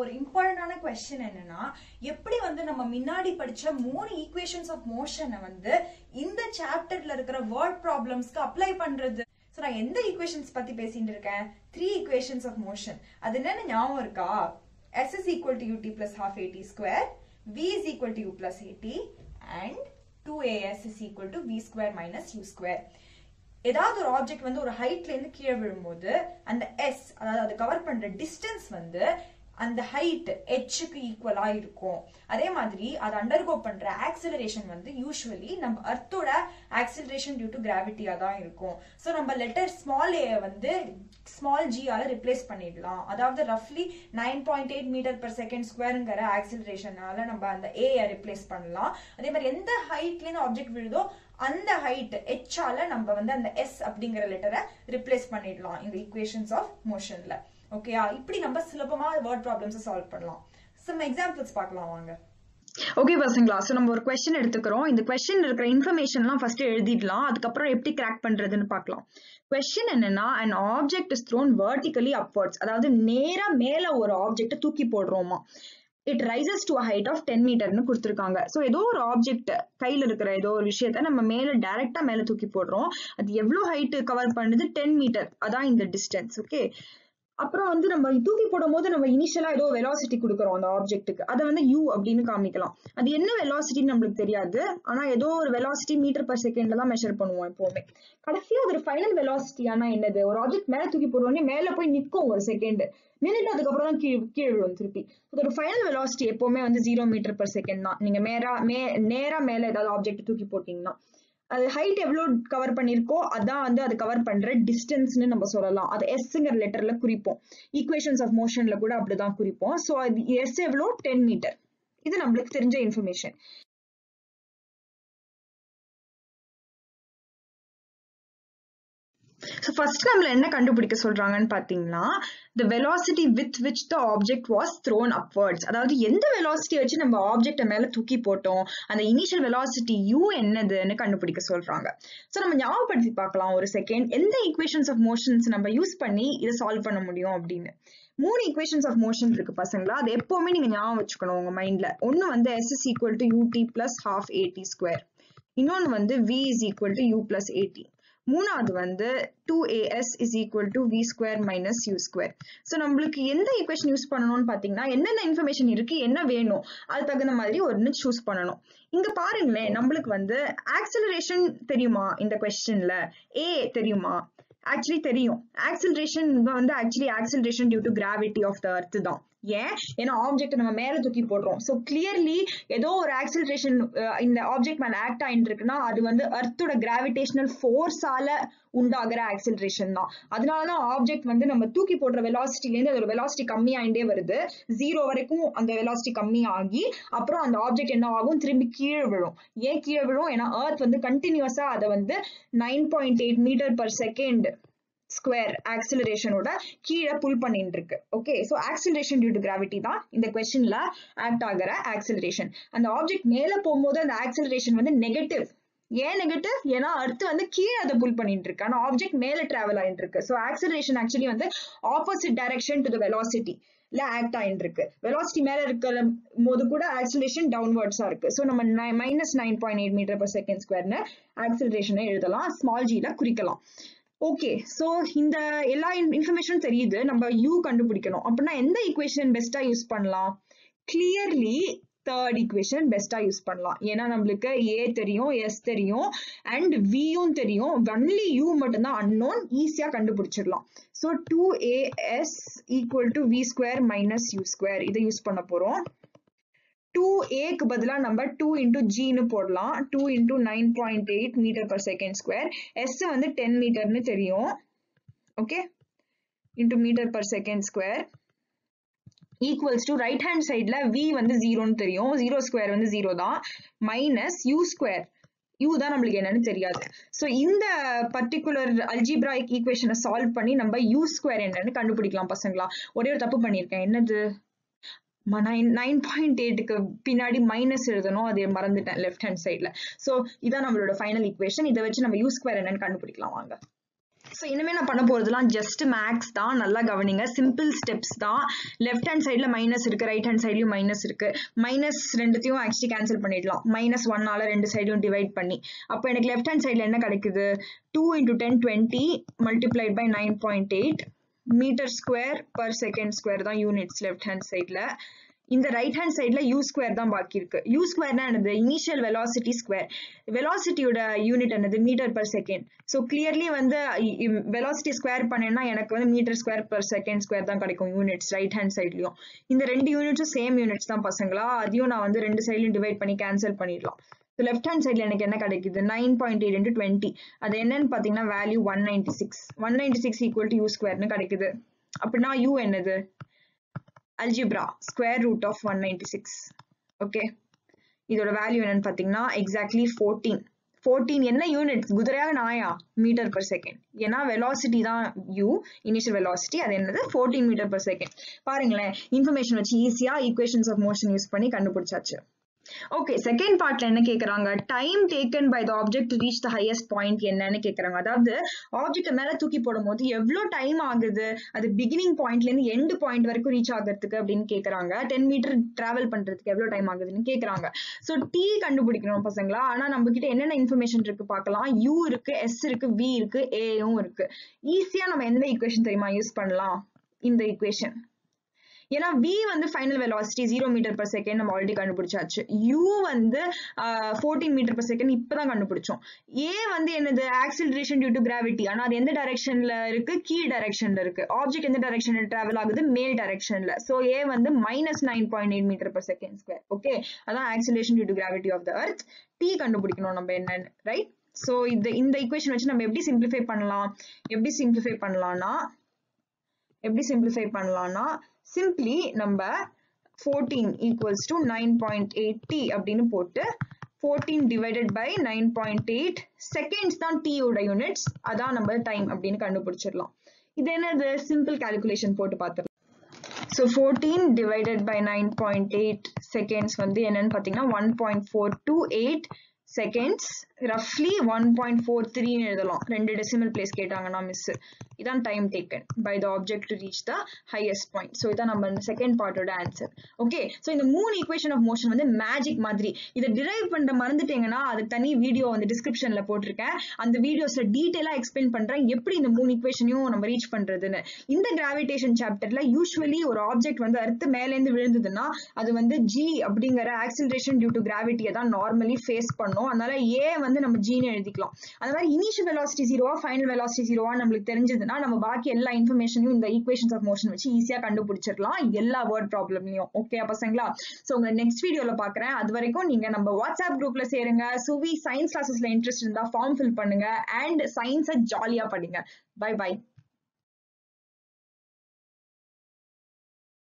ஒரு இம்பார்ட்டன்டான क्वेश्चन என்னன்னா எப்படி வந்து நம்ம முன்னாடி படிச்ச மூணு ஈக்குவேஷன்ஸ் ஆஃப் மோஷனை வந்து இந்த சாப்டர்ல இருக்கிற வேர்ட் ப்ராப்ளம்ஸ்க்கு அப்ளை பண்றது சோ நான் எந்த ஈக்குவேஷன்ஸ் பத்தி பேசிட்டு இருக்கேன் 3 ஈக்குவேஷன்ஸ் ஆஃப் மோஷன் அது என்னன்னு ஞாபகம் இருக்கா s is equal to ut plus half at square v is equal to u plus at and 2as is equal to v square minus u square ஏதாவது ஒரு ஆப்ஜெக்ட் வந்து ஒரு ஹைட்ல இருந்து கீழ விழும்போது அந்த s அதாவது அது கவர் பண்ற டிஸ்டன்ஸ் வந்து அந்த ஹைட் h க்கு ஈக்குவலா இருக்கும் அதே மாதிரி அது அண்டர்கோ பண்ற ஆக்ஸலரேஷன் வந்து யூசுவலி நம்ம அர்த்தோட ஆக்ஸலரேஷன் டியூ டு கிராவிட்டியா தான் இருக்கும் சோ நம்ம லெட்டர் ஸ்மால் a வந்து ஸ்மால் g ஆல ரிப்ளேஸ் பண்ணிடலாம் அதாவது ரஃப்லி 9.8 m/s2 ங்கற ஆக்ஸலரேஷனால நம்ம அந்த a ஐ ரிப்ளேஸ் பண்ணலாம் அதே மாதிரி எந்த ஹைட்ல இருந்து ஆப்ஜெக்ட் விழுதோ அந்த height h ஆல நம்ம வந்து அந்த s அப்படிங்கற லெட்டரை ரிப்ளேஸ் பண்ணிடலாம் இந்த equations of motionல ஓகேயா இப்படி நம்ம சுலபமா word problems solve பண்ணலாம் some examples பார்க்கலாம் வாங்க Okay, first in class, so நம்ம ஒரு question எடுத்துக்கறோம் இந்த question இருக்கிற informationலாம் first எழுதிடலாம் அதுக்கு அப்புறம் எப்படி crack பண்றதுன்னு பார்க்கலாம் question என்னன்னா an object is thrown vertically upwards அதாவது நேரா மேல ஒரு ஆப்ஜெக்ட்ட தூக்கி போடுறோமா It rises to a height of 10 meter ன்னு கொடுத்திருக்காங்க சோ ஏதோ ஒரு ஆப்ஜெக்ட் கையில இருக்கிற ஏதோ ஒரு விஷயத்தை நம்ம மேல டைரக்ட்டா மேல தூக்கி போடுறோம் அது எவ்வளவு ஹைட் கவர் பண்ணுது 10 மீட்டர் அதான் இந்த டிஸ்டன்ஸ் ஓகே அப்புறம் வந்து நம்ம தூக்கி போடும்போது நம்ம இனிஷியலா ஏதோ velocity கொடுக்கிறோம் அந்த ஆப்ஜெக்ட்டுக்கு அத வந்து u அப்படினு காமிக்கலாம் அது என்ன velocity நமக்கு தெரியாது ஆனா ஏதோ ஒரு velocity m/s தான் மெஷர் பண்ணுவோம் எப்பவுமே கடைசியா அது ஃபைனல் velocity ஆனா என்னது ஒரு ஆப்ஜெக்ட் மேல தூக்கி போடுறோம்னே மேல போய் நிக்கும் ஒரு செகண்ட் நின்னுட்டு அதுக்கு அப்புறம் தான் கீழ விழும் திருப்பி அதோட ஃபைனல் velocity எப்பவுமே வந்து 0 m/s தான் நீங்க நேரா மேல ஏதாவது ஆப்ஜெக்ட் தூக்கி போட்டீங்கன்னா அது ஹைட் எவ்வளவு கவர் பண்ணிருக்கோ அதான் வந்து அது கவர் பண்ற டிஸ்டன்ஸ்னு நம்ம சொல்லலாம் அது sங்கற லெட்டர்ல குறிப்போம் ஈக்குவேஷன்ஸ் ஆஃப் மோஷன்ல கூட அப்படி தான் குறிப்போம் சோ அது s எவ்வளவு 10 மீட்டர் இது நமக்கு தெரிஞ்ச இன்ஃபர்மேஷன் So first நம்மள என்ன கண்டுபிடிக்க சொல்றாங்கன்னு பாத்தீங்கன்னா the velocity with which the object was thrown upwards அதாவது எந்த velocity வச்சு நம்ம ஆப்ஜெக்ட்ட மேல தூக்கி போட்டோம் அந்த initial velocity u என்னதுன்னு கண்டுபிடிக்க சொல்றாங்க சோ நம்ம ஞாபகப்படுத்தி பார்க்கலாம் ஒரு செகண்ட் எந்த equations of motions நம்ம யூஸ் பண்ணி இத solve பண்ண முடியும் அப்படினு மூணு equations of motion இருக்கு பசங்களா அது எப்பவுமே நீங்க ஞாபகம் வச்சுக்கணும் உங்க மைண்ட்ல ஒன்னு வந்து s is equal to ut plus half at square இன்னொன்னு வந்து v is equal to u plus at மூணாவது வந்து 2as is equal to v square minus u square. So, நம்மளுக்கு எந்த equation யூஸ் பண்ணணும்னு பாத்தீங்கன்னா என்னென்ன இன்ஃபர்மேஷன் இருக்கு என்ன வேணும் அது தகுந்த மாதிரி ஒன்னு சூஸ் பண்ணணும் இங்க பாருங்களேன் நம்மளுக்கு வந்து ஆக்சலரேஷன் தெரியுமா இந்த क्वेश्चनல a தெரியுமா actually தெரியும் ஆக்சலரேஷன் வந்து actually acceleration due to gravity of the earth தான் ஏன் ஏன்னா ஆப்ஜெக்ட் நம்ம மேல தூக்கி போடுறோம் சோ கிளியர்லி ஏதோ ஒரு ஆக்சலரேஷன் இந்த ஆப்ஜெக்ட் மேல ஆக்ட் ஆயிட்டு இருக்குன்னா அது வந்து அர்த்தோட கிராவிடேஷனல் ஃபோர்ஸால உண்டாகிற ஆக்சலரேஷன் தான் அதனாலதான் ஆப்ஜெக்ட் வந்து நம்ம தூக்கி போடுற வெலாசிட்டில இருந்து அதோட வெலாசிட்டி கம்மி ஆயிட்டே வருது 0 வரைக்கும் அந்த வெலாசிட்டி கம்மி ஆகி அப்புறம் அந்த ஆப்ஜெக்ட் என்ன ஆகும் திரும்பி கீழே விழும் ஏன் கீழே விழும் ஏன்னா எர்த் வந்து கண்டினியூஸா அதை வந்து 9.8 m/s square acceleration ஓட கீழ புல் பண்ணிட்டு இருக்கு okay so acceleration due to gravity தான் இந்த क्वेश्चनல ஆக்ட் ஆகற acceleration அந்த ஆப்ஜெக்ட் மேல போயும்போது அந்த acceleration வந்து நெகட்டிவ் ஏன் நெகட்டிவ் ஏனா எர்த் வந்து கீழ அத புல் பண்ணிட்டு இருக்கு ஆனா ஆப்ஜெக்ட் மேல டிராவல் ஆயிட்டு இருக்கு சோ acceleration actually வந்து opposite direction to the velocity ல ஆக்ட் ஆயிட்டு இருக்கு velocity மேல இருக்கும்போது கூட acceleration downwardsா இருக்கு சோ நம்ம -9.8 m/s2 ன acceleration எழுதலாம் small g ல குறிக்கலாம் ஓகே சோ இந்த எல்லா இன்ஃபர்மேஷன் தெரியுது நம்ம u கண்டுபிடிக்கணும் அப்படினா எந்த ஈக்குவேஷன் பெஸ்டா யூஸ் பண்ணலாம் கிளியர்லி third equation பெஸ்டா யூஸ் பண்ணலாம் ஏனா நமக்கு a தெரியும் s தெரியும் and v யும் தெரியும் only u மட்டும் தான் unknown ஈஸியா கண்டுபிடிச்சிரலாம் so 2as equal to v square minus u square இத யூஸ் பண்ண போறோம் 2a க்கு பதிலா நம்ம 2 g ன்னு போடலாம் 2 9.8 m/s2 s வந்து 10 மீட்டர் ன்னு தெரியும் okay m/s2 equals to right hand side ல v வந்து 0 ன்னு தெரியும் 0² வந்து 0 தான் minus u² u தான் நமக்கு என்னன்னு தெரியாது சோ இந்த பர்టిక్యులர் அல்ஜிப்ராயிக் ஈக்குவேஷனை சால்வ் பண்ணி நம்ம u² என்னன்னு கண்டுபிடிக்கலாம் பசங்களா ஒரே ஒரு தப்பு பண்ணிருக்கேன் என்னது 9.8 க்கு பின்னாடி மைனஸ் எழுதணும் அது மறந்துட்டேன் லெஃப்ட் ஹேண்ட் சைடுல சோ இதான் நம்மளோட ஃபைனல் ஈக்குவேஷன் இத வச்சு நம்ம u² என்னன்னு கண்டுபிடிக்கலாம் வாங்க So inime na panna poradhula just max da nalla governinga simple steps da left hand side la minus irukku right hand side la minus irukku minus renduthiyum actually cancel pannidala minus 1 ala rendu side la divide panni appo enak left hand side la enna kadikudhu 2 × 10 20 multiplied by 9.8 meter square per second square da units left hand side la. In the right hand side la u square dhaan baakki irukku. U square na anadhu initial velocity square. Velocity oda unit anadhu meter per second. So clearly vandhu velocity square panena enakku vandhu meter square per second square dhaan kadaikum units right hand side liyum. Indha rendu units same units dhaan pasangala adhiyum na vandhu rendu side liyum divide panni cancel pannidala. So left hand side la enakku enna kadaikudhu 9.8 × 20 adhu enna nu pathina value 196 equal to u square nu kadaikudhu. Appadina u enadhu algebra square root of 196. Okay, idoda value enna pathina exactly 14 enna units gudariya naaya meter per second ena velocity da u initial velocity adu enadhu 14 meter per second paarengala information vachi easy ah equations of motion use panni kandupidichaachu. Okay, second part la enna kekranga time taken by the object to reach the highest point enna nu kekranga adhaadu object mela thooki podumbodhu evlo time agudhu adu beginning point la iருந்து end point varaiku reach agiradhukku appdin kekranga 10 meter travel pandradhukku evlo time agudhu nu kekranga. So t கண்டுபிடிக்கணும் பசங்களா. ஆனா நம்ம கிட்ட என்னென்ன information இருக்கு பார்க்கலாம். u இருக்கு, s இருக்கு, v இருக்கு, a ம் இருக்கு. ஈஸியா நம்ம எந்த equation தெரியுமா யூஸ் பண்ணலாம்? இந்த equation. ஏன்னா v வந்து final velocity 0 meter per second நம்ம ஆல்ரெடி கண்டுபிடிச்சாச்சு. u வந்து 14 meter per second இப்பதான் கண்டுபிடிச்சோம். a வந்து என்னது acceleration due to gravity. ஆனா அது எந்த டைரக்ஷன்ல இருக்கு? கீழ் டைரக்ஷன்ல இருக்கு. ஆப்ஜெக்ட் எந்த டைரக்ஷன்ல டிராவல் ஆகுது? மேல் டைரக்ஷன்ல. சோ a வந்து -9.8 meter per second square. Okay, அதான் acceleration due to gravity of the earth. t கண்டுபிடிக்கணும் நம்ம என்னன்னு, ரைட்? சோ இந்த ஈக்குவேஷன் வச்சு நம்ம எப்படி சிம்பிளிஃபை பண்ணலாம்? எப்படி சிம்பிளிஃபை பண்ணலாம்னா simply number 14 equals to 9.8 t அப்படினு போட்டு 14 divided by 9.8 seconds தான் t ஓட units அதான் நம்ம time அப்படினு கண்டுபிடிச்சிரலாம். இது என்னது simple calculation போட்டு பாத்தறோம். So 14 divided by 9.8 seconds வந்து என்னன்னு பாத்தீங்கன்னா 1.428 seconds roughly 1.43 னு எழுதலாம். ரெண்டு டெசிமல் பிளேஸ் கேட்டாங்கனா மிஸ். இதான் time taken by the object to reach the highest point. So இதான் நம்ம செகண்ட் பார்ட்டோட ஆன்சர். ஓகே, சோ இந்த மூணு ஈக்குவேஷன் ஆஃப் மோஷன் வந்து மேஜிக் மாதிரி. இத டிரைவ் பண்ற மறந்துட்டீங்கனா அது தனி வீடியோ வந்து டிஸ்கிரிப்ஷன்ல போட்டுருக்கேன். அந்த வீடியோஸ்ல டீடைலா எக்ஸ்பிளைன் பண்றேன் எப்படி இந்த மூணு ஈக்குவேஷனையும் நம்ம ரீச் பண்றதுன்னு. இந்த கிராவிடேஷன் சாப்டர்ல யூசுவலி ஒரு ஆப்ஜெக்ட் வந்து எர்த் மேல இருந்து விழுந்ததுனா அது வந்து g அப்படிங்கற ஆக்ஸலரேஷன் டியூ டு gravity தான் நார்மலி ஃபேஸ் பண்ணும். அதனால a வந்து நம்ம g னு எழுதிக்கலாம். அதனால இனிஷியல் velocity 0 ஃபைனல் velocity 0 நமக்கு தெரிஞ்சதுனா நம்ம பாக்கி எல்லா இன்ஃபர்மேஷனையும் இந்த ஈக்குவேஷன்ஸ் ஆஃப் மோஷன் வச்சு ஈஸியா கண்டுபிடிச்சிரலாம் எல்லா வேர்ட் ப்ராப்ளம்லயும். ஓகே பசங்களா, சோ உங்க நெக்ஸ்ட் வீடியோல பார்க்கறேன். அது வரைக்கும் நீங்க நம்ம வாட்ஸ்அப் குரூப்ல சேருங்க. SUVY சயின்ஸ் கிளாसेसல இன்ட்ரஸ்ட் இருந்தா ஃபார்ம் ஃபில் பண்ணுங்க அண்ட் சயின்ஸை ஜாலியா படிங்க. Bye by.